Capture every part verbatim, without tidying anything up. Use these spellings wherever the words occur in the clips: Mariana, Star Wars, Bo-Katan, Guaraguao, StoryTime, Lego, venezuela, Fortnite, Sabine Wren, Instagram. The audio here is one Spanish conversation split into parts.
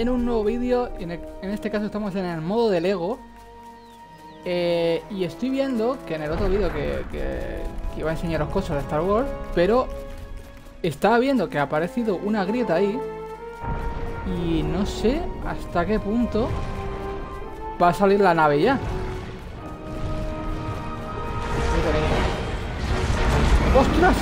en un nuevo vídeo. En, en este caso estamos en el modo de Lego. Eh, y estoy viendo que en el otro vídeo que, que, que iba a enseñaros cosas de Star Wars, pero estaba viendo que ha aparecido una grieta ahí. Y no sé hasta qué punto va a salir la nave ya. ¡Ostras!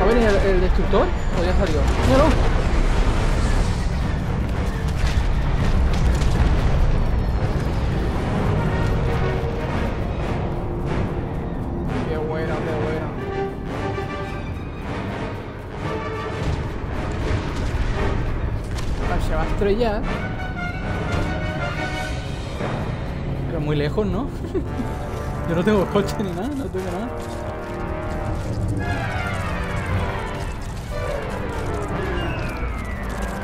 ¿Va a venir el, el destructor? ¿O ya salió? ¡Míralo! ¡Qué bueno, qué bueno! Ahora se va a estrellar. Pero muy lejos, ¿no? Yo no tengo coche ni nada, no tengo nada.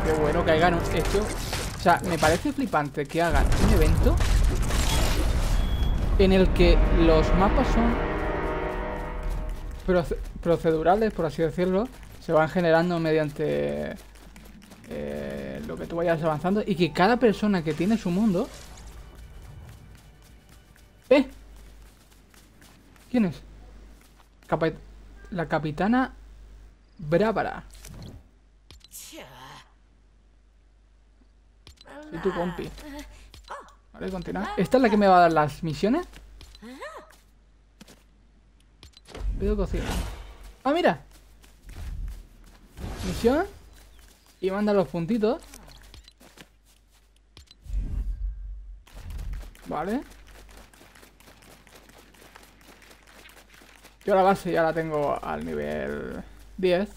Qué bueno que hagan esto. O sea, me parece flipante que hagan un evento en el que los mapas son proce procedurales, por así decirlo. Se van generando mediante eh, lo que tú vayas avanzando. Y que cada persona que tiene su mundo... ¡Eh! ¿Quién es? Capa- la capitana Brábara. Soy tu compi. Vale, continuar. ¿Esta es la que me va a dar las misiones? Pido cocina. ¡Ah, mira! Misión. Y manda los puntitos. Vale. Yo la base ya la tengo al nivel diez.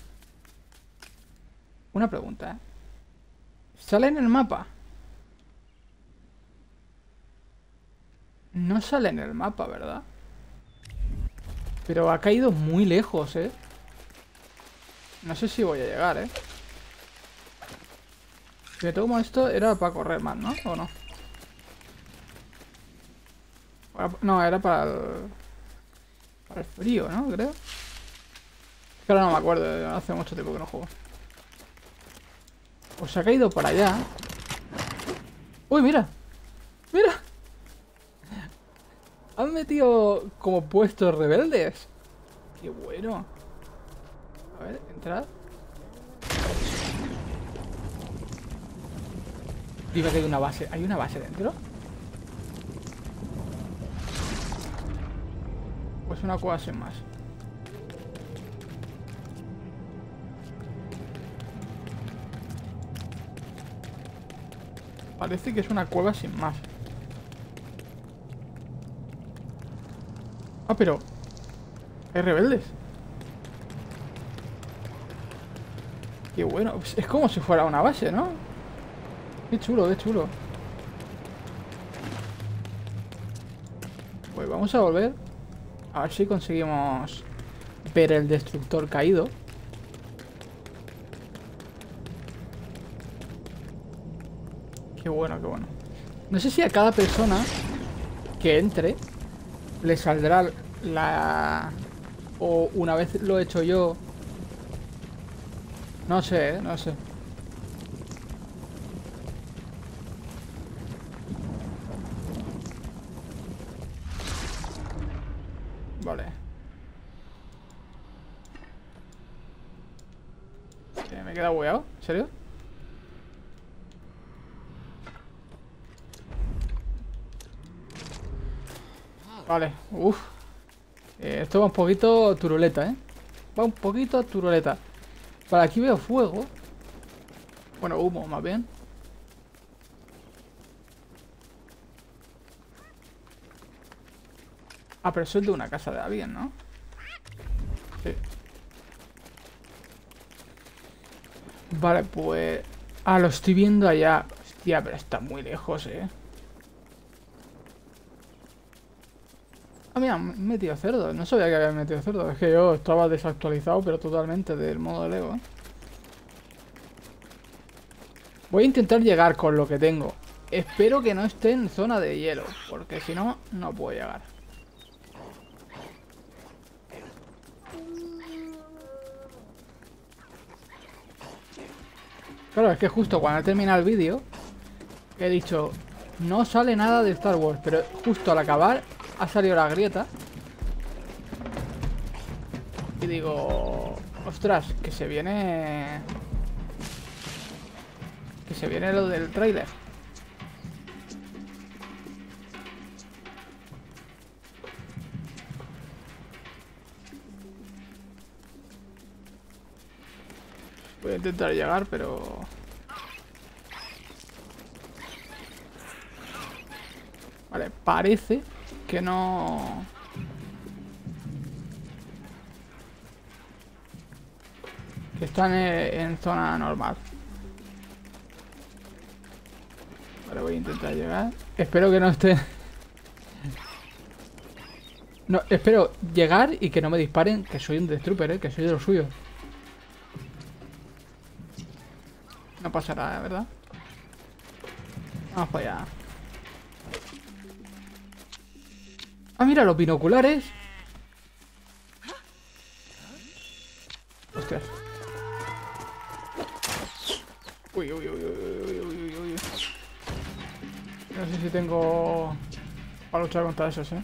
Una pregunta, ¿eh? ¿Sale en el mapa? No sale en el mapa, ¿verdad? Pero ha caído muy lejos, ¿eh? No sé si voy a llegar, ¿eh? Si me tomo esto, era para correr más, ¿no? ¿O no? No, era para el... Para el frío, ¿no? Creo. Es que ahora no me acuerdo. Hace mucho tiempo que no juego. Pues se ha caído para allá. ¡Uy, mira! ¡Mira! Han metido como puestos rebeldes. ¡Qué bueno! A ver, entrad. Dime que hay una base. ¿Hay una base dentro? Pues una cueva sin más. Parece que es una cueva sin más. Ah, pero... hay rebeldes. Qué bueno. Pues es como si fuera una base, ¿no? Qué chulo, qué chulo. Pues vamos a volver. A ver si conseguimos ver el destructor caído. Qué bueno, qué bueno. No sé si a cada persona que entre le saldrá la... O una vez lo he hecho yo. No sé, no sé. Vale. ¿Qué, me he quedado bugueado? ¿En serio? Vale, uff. Eh, esto va un poquito turuleta, ¿eh? Va un poquito turuleta. Para aquí veo fuego. Bueno, humo más bien. Ah, pero eso es de una casa de alguien, ¿no? Sí. Vale, pues... Ah, lo estoy viendo allá. Hostia, pero está muy lejos, ¿eh? Ah, mira, me he metido cerdo. No sabía que había metido cerdo. Es que yo estaba desactualizado, pero totalmente del modo de Lego, ¿eh? Voy a intentar llegar con lo que tengo. Espero que no esté en zona de hielo, porque si no, no puedo llegar. Claro, es que justo cuando he terminado el vídeo he dicho, no sale nada de Star Wars, pero justo al acabar ha salido la grieta. Y digo, ostras, que se viene... Que se viene lo del tráiler. Voy a intentar llegar, pero... Vale, parece que no... Que están en zona normal. Vale, voy a intentar llegar. Espero que no esté... No, espero llegar y que no me disparen, que soy un Death Trooper, ¿eh? Que soy de los suyos. No pasará, ¿verdad? Vamos para allá. Ah, mira, los binoculares. Ostras. Uy, uy, uy, uy, uy, uy, uy, uy. No sé si tengo... para luchar contra esos, ¿eh?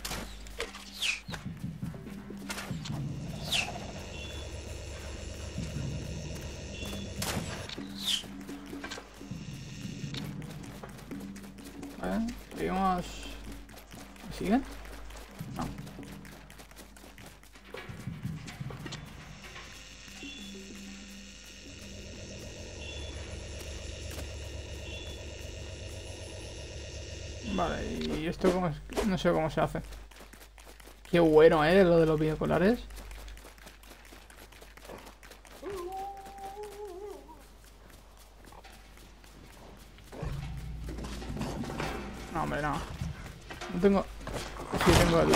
Vale, y esto como es... no sé cómo se hace. Qué bueno, ¿eh? Lo de los binoculares. No, hombre, no. No tengo... Sí, tengo el... ¿Eh?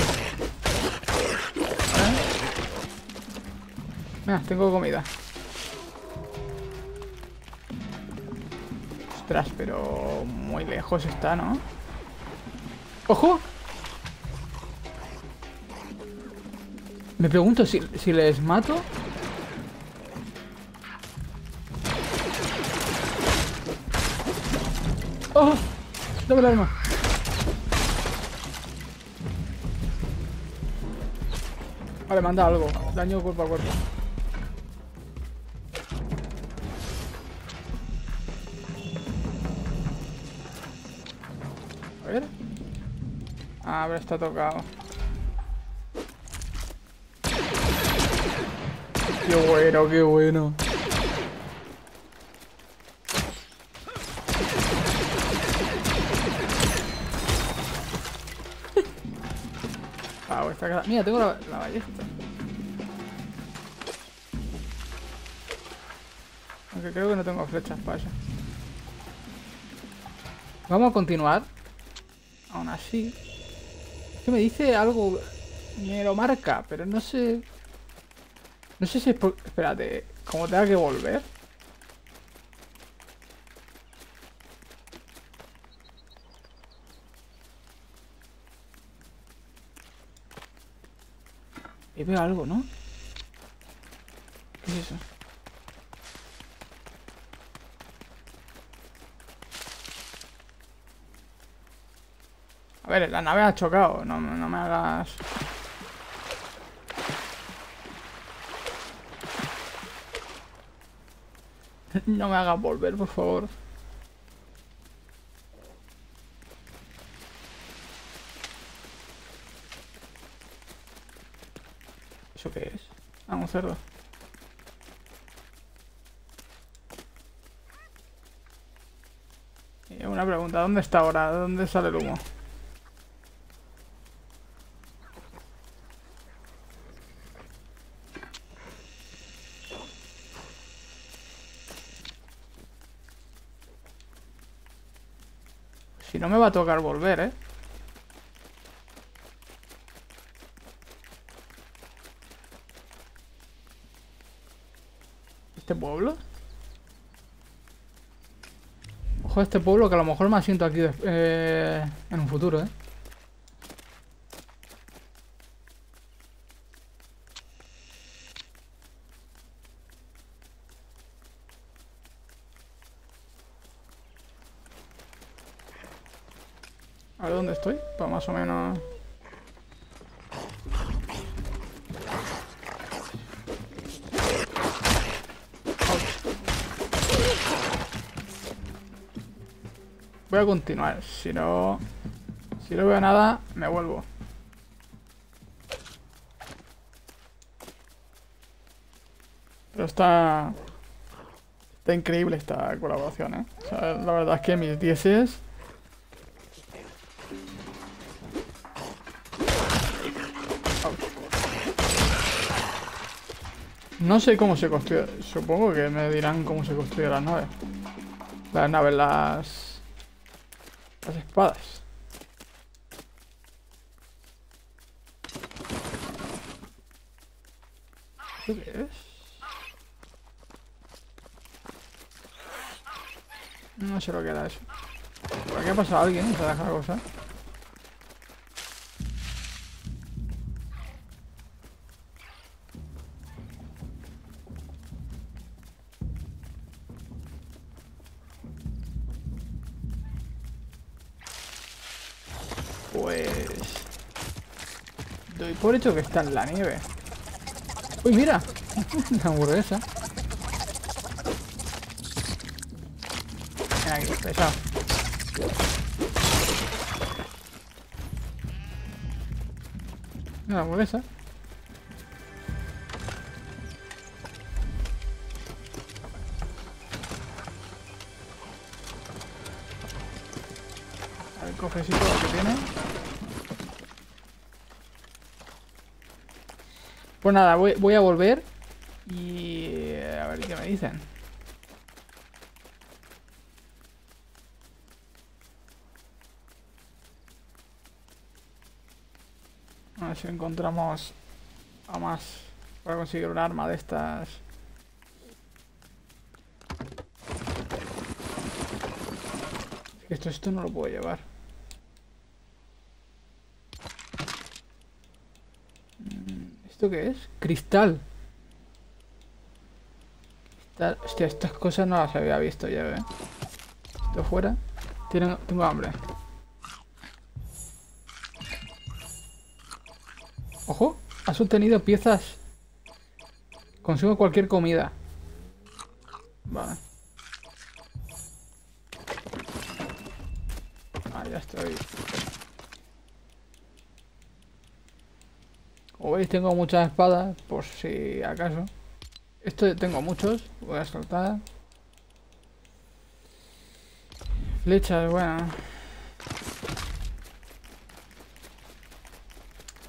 Mira, tengo comida. Ostras, pero... muy lejos está, ¿no? ¡Ojo! Me pregunto si, si les mato. ¡Oh! ¡Dame el arma! Vale, manda algo. Daño cuerpo a cuerpo. A ver... Ah, pero está tocado. Qué bueno, qué bueno. Ah, esta cara. Mira, tengo la, la ballesta. Aunque creo que no tengo flechas para allá. Vamos a continuar. Aún así. Que me dice algo, me lo marca, pero no sé. No sé si es por... Espérate, ¿cómo tenga que volver? Y veo algo, ¿no? ¿Qué es eso? A ver, la nave ha chocado, no, no me hagas... No me hagas volver, por favor. ¿Eso qué es? Ah, un cerdo. Y una pregunta, ¿dónde está ahora? ¿Dónde sale el humo? Si no me va a tocar volver, ¿eh? ¿Este pueblo? Ojo a este pueblo, que a lo mejor me asiento aquí eh, en un futuro, ¿eh? A ver dónde estoy, para más o menos... Voy a continuar, si no... Si no veo nada, me vuelvo. Pero está... Está increíble esta colaboración, ¿eh? O sea, la verdad es que mis dieces... No sé cómo se construye... Supongo que me dirán cómo se construyen las naves. Las naves, las... Las espadas. ¿Qué es? No sé lo que era eso. ¿Por aquí ha pasado alguien y se ha dejado cosa? Por hecho que está en la nieve. Uy, mira, una hamburguesa. Ven aquí, pesado. Una hamburguesa. A ver, cofrecito lo que tiene. Pues nada, voy, voy a volver y a ver qué me dicen. A ver si encontramos a más para conseguir un arma de estas. Esto, esto no lo puedo llevar. ¿Esto qué es? Cristal. Cristal. Hostia, estas cosas no las había visto ya, ¿eh? Esto fuera. Tienen... Tengo hambre. Ojo, has obtenido piezas. Consumo cualquier comida. Vale. Ah, ya estoy. Como veis, tengo muchas espadas, por si acaso. Esto tengo muchos, voy a soltar. Flechas, bueno.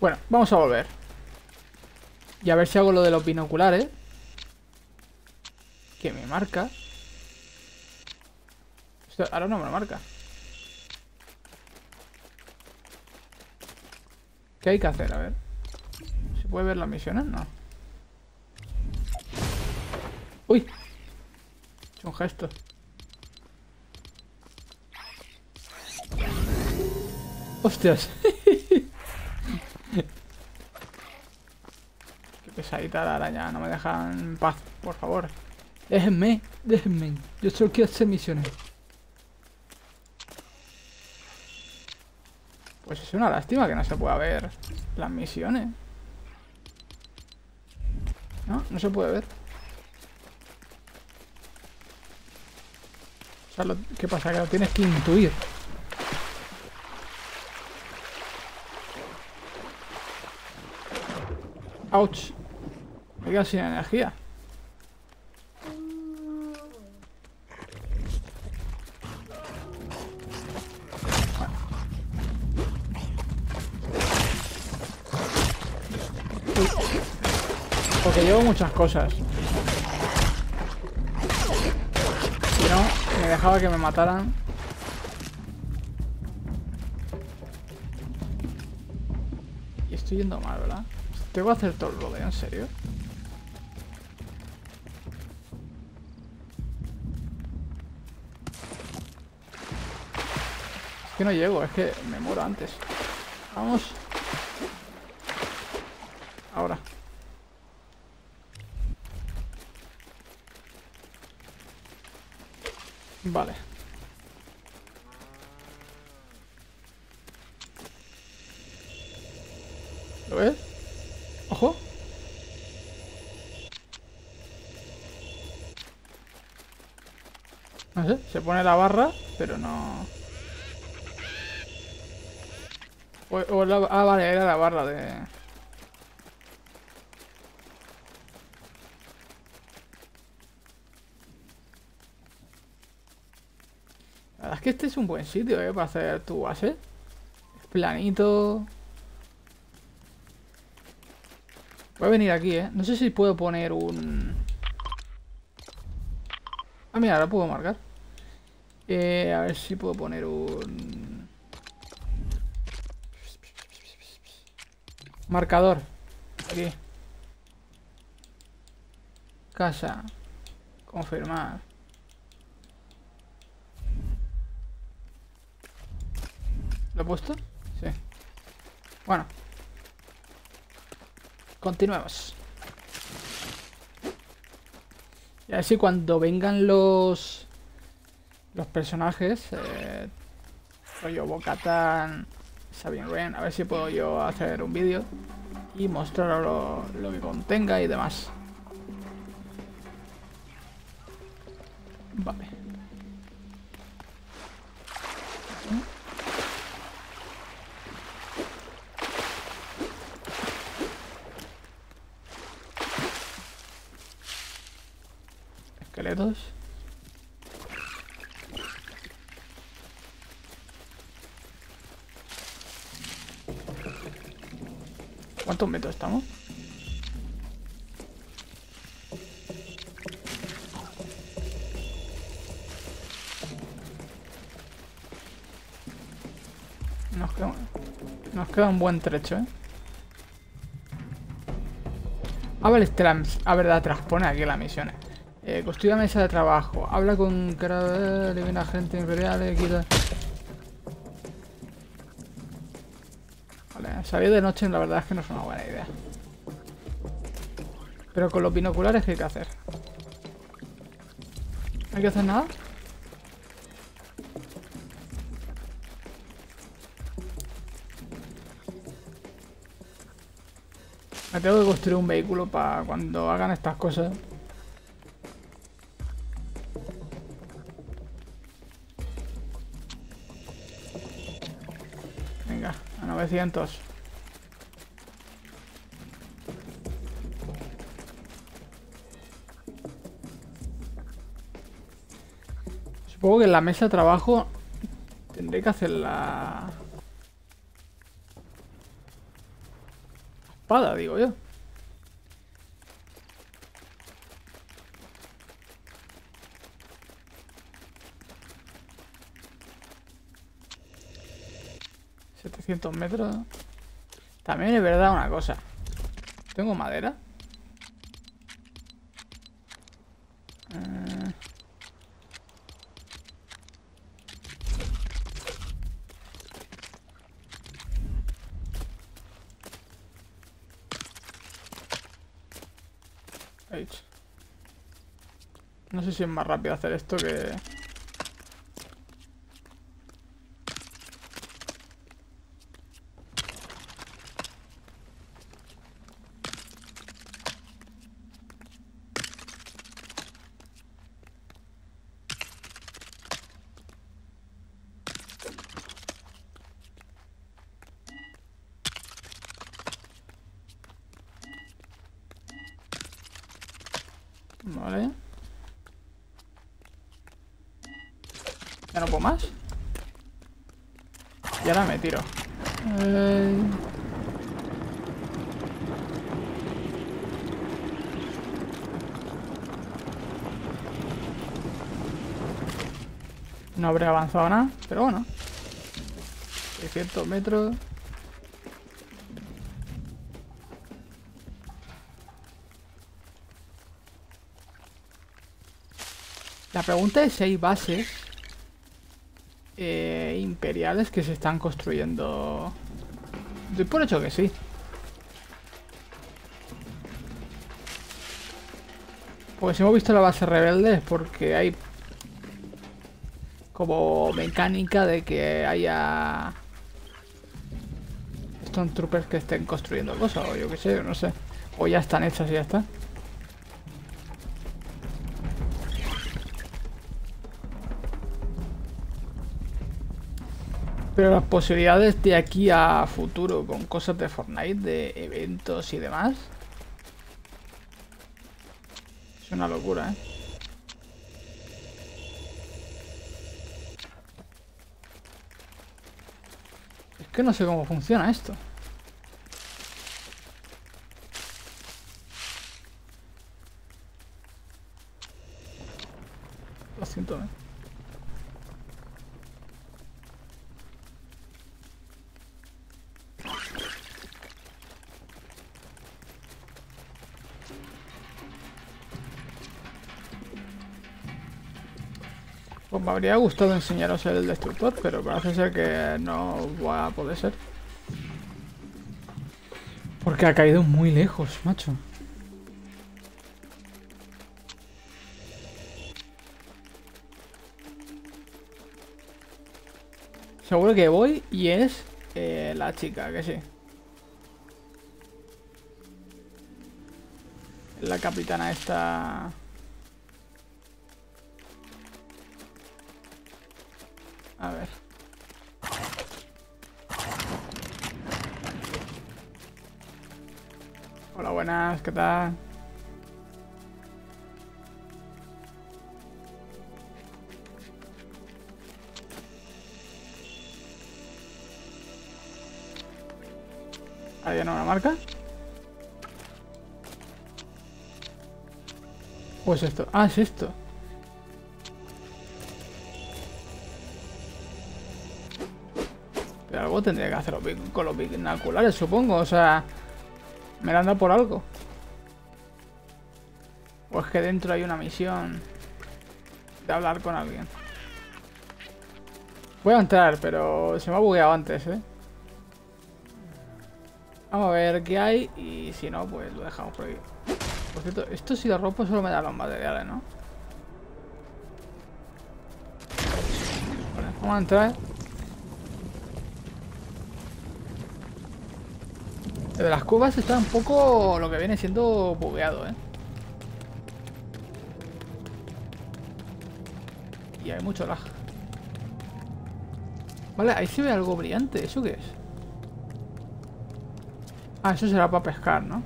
Bueno, vamos a volver. Y a ver si hago lo de los binoculares. Que me marca. Esto ahora no me lo marca. ¿Qué hay que hacer? A ver. ¿Puedo ver las misiones? No. ¡Uy! He hecho un gesto. ¡Hostias! Qué pesadita la araña. No me dejan en paz, por favor. Déjenme, déjenme. Yo solo quiero hacer misiones. Pues es una lástima que no se pueda ver las misiones. No, no se puede ver. O sea, lo, ¿qué pasa? Que lo tienes que intuir. ¡Auch! Me quedo sin energía. Porque llevo muchas cosas. Si no, me dejaba que me mataran. Y estoy yendo mal, ¿verdad? Tengo que hacer todo el rodeo, ¿en serio? Es que no llego, es que me muero antes. Vamos. Ahora. Vale. A ver. Ojo. No sé, se pone la barra, pero no... O, o la... Ah, vale, era la barra de... La verdad es que este es un buen sitio, eh, para hacer tu base. Es planito. Voy a venir aquí, eh. No sé si puedo poner un... Ah, mira, ahora puedo marcar. Eh, a ver si puedo poner un... Marcador. Aquí. Casa. Confirmar. ¿Lo he puesto? Sí. Bueno. Continuemos. Y así cuando vengan los los personajes, eh, rollo Bo-Katan, Sabine Wren, a ver si puedo yo hacer un vídeo y mostraros lo, lo que contenga y demás. Vale. Esqueletos. ¿Cuántos metros estamos? Nos queda, nos queda un buen trecho, ¿eh? Ah, vale, este la, a ver, la transpone aquí las misiones. Eh, construye una mesa de trabajo. Habla con cara. Elimina gente imperial. Eh, quita. Vale, salir de noche la verdad es que no es una buena idea. Pero con los binoculares, ¿qué hay que hacer? ¿No hay que hacer nada? Me tengo que construir un vehículo para cuando hagan estas cosas. novecientos. Supongo que en la mesa de trabajo tendré que hacer la espada, digo yo. setecientos metros. También es verdad una cosa. ¿Tengo madera? Eh... No sé si es más rápido hacer esto que... Vale. Ya no puedo más. Y ahora me tiro. Eh... No habré avanzado nada, pero bueno. seiscientos metros. La pregunta es si hay bases eh, imperiales que se están construyendo. Doy por hecho que sí. Pues si hemos visto la base rebelde es porque hay como mecánica de que haya Stormtroopers que estén construyendo cosas, o yo qué sé, no sé. O ya están hechas y ya está. Pero las posibilidades de aquí a futuro con cosas de Fortnite, de eventos y demás, es una locura, ¿eh? Es que no sé cómo funciona esto. Lo siento, ¿eh? Pues me habría gustado enseñaros el destructor, pero parece ser que no va a poder ser. Porque ha caído muy lejos, macho. Seguro que voy y es eh, la chica, que sí. La capitana esta... A ver. Hola, buenas, ¿qué tal? ¿Hay una marca? ¿O es esto? Ah, es esto. Algo tendría que hacer con los binoculares, supongo. O sea, me la han dado por algo. O es que dentro hay una misión de hablar con alguien. Voy a entrar, pero se me ha bugueado antes, ¿eh? Vamos a ver qué hay y si no, pues lo dejamos por aquí. Por cierto, esto si lo rompo solo me da los materiales, ¿no? Vale, vamos a entrar. De las cuevas está un poco lo que viene siendo bugueado, ¿eh? Y hay mucho lag. Vale, ahí se ve algo brillante. ¿Eso qué es? Ah, eso será para pescar, ¿no?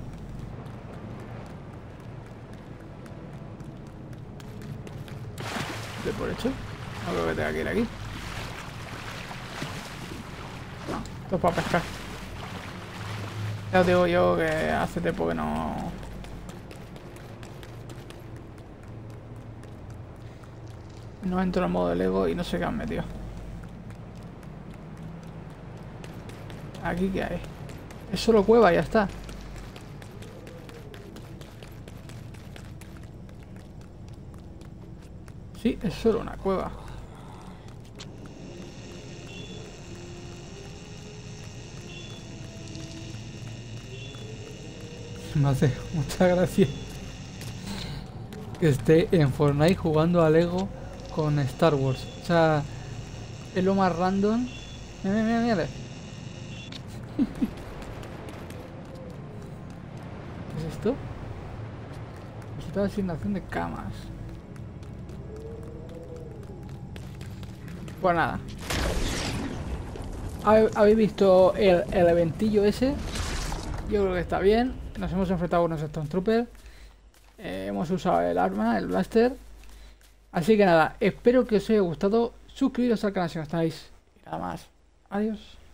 ¿De por hecho? No creo que tenga que ir aquí. No, esto es para pescar. Ya os digo yo que hace tiempo que no... No entro al modo de Lego y no sé qué han metido. ¿Aquí qué hay? Es solo cueva y ya está. Sí, es solo una cueva. Me hace mucha gracia que esté en Fortnite jugando a Lego con Star Wars. O sea, es lo más random. Mira, mira, mira. ¿Qué es esto? Resulta de asignación de camas. Pues nada. ¿Habéis visto el, el eventillo ese? Yo creo que está bien. Nos hemos enfrentado a unos Stormtroopers, eh, hemos usado el arma, el blaster. Así que nada, espero que os haya gustado. Suscribiros al canal si no estáis. Y nada más. Adiós.